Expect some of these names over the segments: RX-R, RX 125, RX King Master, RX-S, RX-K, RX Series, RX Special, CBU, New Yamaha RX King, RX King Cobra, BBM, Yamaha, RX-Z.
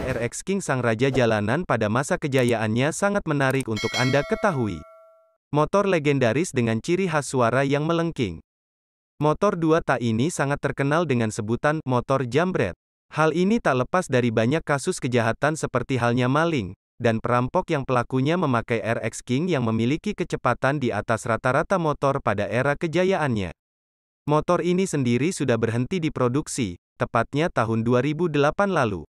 perjalanan RX King sang raja jalanan pada masa kejayaannya sangat menarik untuk Anda ketahui. Motor legendaris dengan ciri khas suara yang melengking. Motor dua tak ini sangat terkenal dengan sebutan motor jambret. Hal ini tak lepas dari banyak kasus kejahatan seperti halnya maling dan perampok yang pelakunya memakai RX King yang memiliki kecepatan di atas rata-rata motor pada era kejayaannya. Motor ini sendiri sudah berhenti diproduksi, tepatnya tahun 2008 lalu.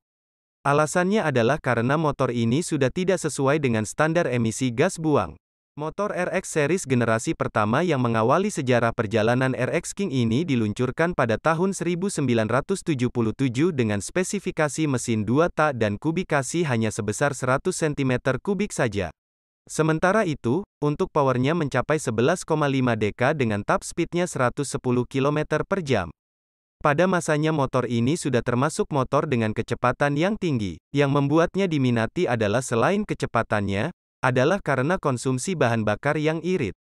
Alasannya adalah karena motor ini sudah tidak sesuai dengan standar emisi gas buang. Motor RX Series generasi pertama yang mengawali sejarah perjalanan RX King ini diluncurkan pada tahun 1977 dengan spesifikasi mesin 2 tak dan kubikasi hanya sebesar 100 cm3 saja. Sementara itu, untuk powernya mencapai 11,5 dk dengan top speednya 110 km/jam. Pada masanya motor ini sudah termasuk motor dengan kecepatan yang tinggi. Yang membuatnya diminati adalah selain kecepatannya, adalah karena konsumsi bahan bakar yang irit.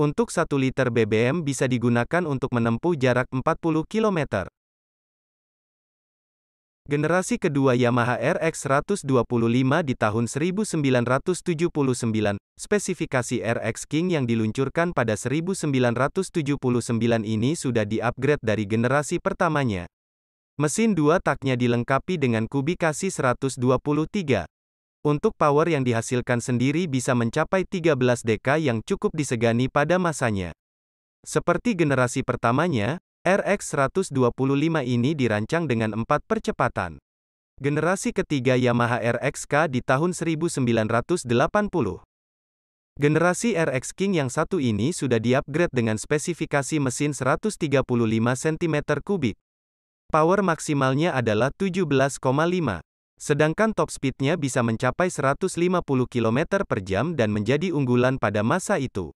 Untuk 1 liter BBM bisa digunakan untuk menempuh jarak 40 km. Generasi kedua Yamaha RX 125 di tahun 1979, spesifikasi RX King yang diluncurkan pada 1979 ini sudah di-upgrade dari generasi pertamanya. Mesin dua taknya dilengkapi dengan kubikasi 123. Untuk power yang dihasilkan sendiri bisa mencapai 13 dk yang cukup disegani pada masanya. Seperti generasi pertamanya, RX 125 ini dirancang dengan 4 percepatan. Generasi ketiga Yamaha RX-K di tahun 1980. Generasi RX King yang satu ini sudah di-upgrade dengan spesifikasi mesin 135 cm3. Power maksimalnya adalah 17,5. Sedangkan top speednya bisa mencapai 150 km/jam dan menjadi unggulan pada masa itu.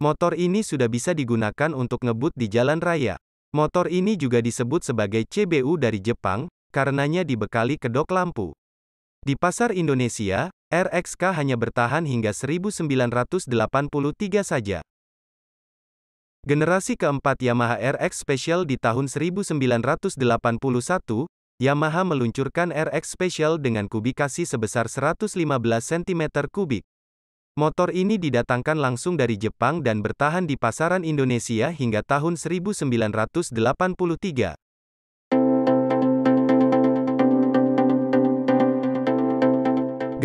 Motor ini sudah bisa digunakan untuk ngebut di jalan raya. Motor ini juga disebut sebagai CBU dari Jepang, karenanya dibekali kedok lampu. Di pasar Indonesia, RX-K hanya bertahan hingga 1983 saja. Generasi keempat Yamaha RX Special di tahun 1981, Yamaha meluncurkan RX Special dengan kubikasi sebesar 115 cm3. Motor ini didatangkan langsung dari Jepang dan bertahan di pasaran Indonesia hingga tahun 1983.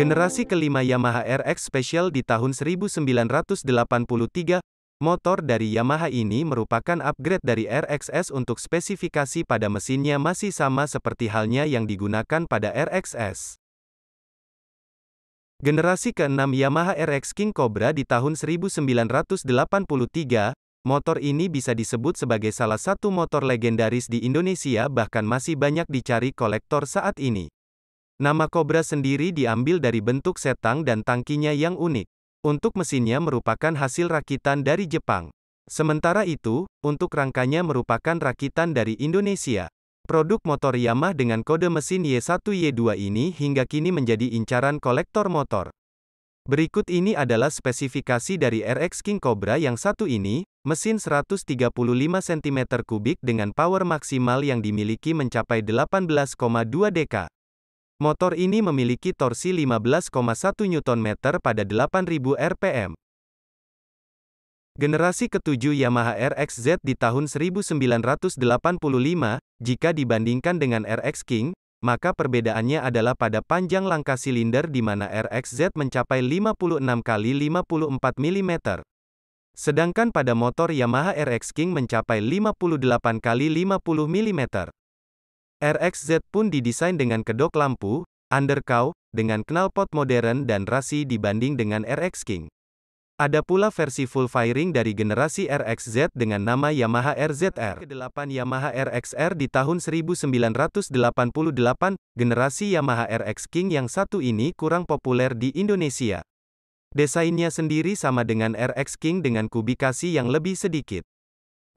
Generasi kelima Yamaha RX Special di tahun 1983, motor dari Yamaha ini merupakan upgrade dari RX-S untuk spesifikasi pada mesinnya masih sama seperti halnya yang digunakan pada RX-S. Generasi keenam Yamaha RX King Cobra di tahun 1983, motor ini bisa disebut sebagai salah satu motor legendaris di Indonesia bahkan masih banyak dicari kolektor saat ini. Nama Cobra sendiri diambil dari bentuk setang dan tangkinya yang unik. Untuk mesinnya merupakan hasil rakitan dari Jepang. Sementara itu, untuk rangkanya merupakan rakitan dari Indonesia. Produk motor Yamaha dengan kode mesin Y1-Y2 ini hingga kini menjadi incaran kolektor motor. Berikut ini adalah spesifikasi dari RX King Cobra yang satu ini, mesin 135 cm3 dengan power maksimal yang dimiliki mencapai 18,2 dk. Motor ini memiliki torsi 15,1 Nm pada 8.000 rpm. Generasi ketujuh Yamaha RX-Z di tahun 1985, jika dibandingkan dengan RX King, maka perbedaannya adalah pada panjang langkah silinder di mana RX-Z mencapai 56x54 mm. Sedangkan pada motor Yamaha RX King mencapai 58x50 mm. RX-Z pun didesain dengan kedok lampu, undercowl, dengan knalpot modern dan rasi dibanding dengan RX King. Ada pula versi full firing dari generasi RX-Z dengan nama Yamaha RZR. Kedelapan Yamaha RX-R di tahun 1988, generasi Yamaha RX King yang satu ini kurang populer di Indonesia. Desainnya sendiri sama dengan RX King dengan kubikasi yang lebih sedikit.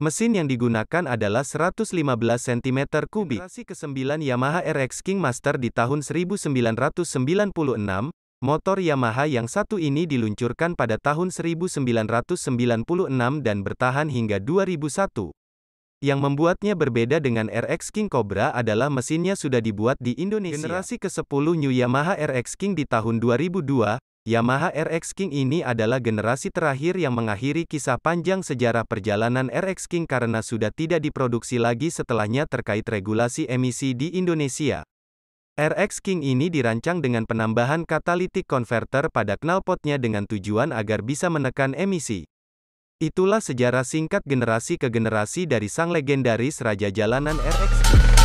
Mesin yang digunakan adalah 115 cm3. Generasi ke-9 Yamaha RX King Master di tahun 1996, motor Yamaha yang satu ini diluncurkan pada tahun 1996 dan bertahan hingga 2001. Yang membuatnya berbeda dengan RX King Cobra adalah mesinnya sudah dibuat di Indonesia. Generasi ke-10 New Yamaha RX King di tahun 2002, Yamaha RX King ini adalah generasi terakhir yang mengakhiri kisah panjang sejarah perjalanan RX King karena sudah tidak diproduksi lagi setelahnya terkait regulasi emisi di Indonesia. RX King ini dirancang dengan penambahan catalytic converter pada knalpotnya dengan tujuan agar bisa menekan emisi. Itulah sejarah singkat generasi ke generasi dari sang legendaris raja jalanan RX King.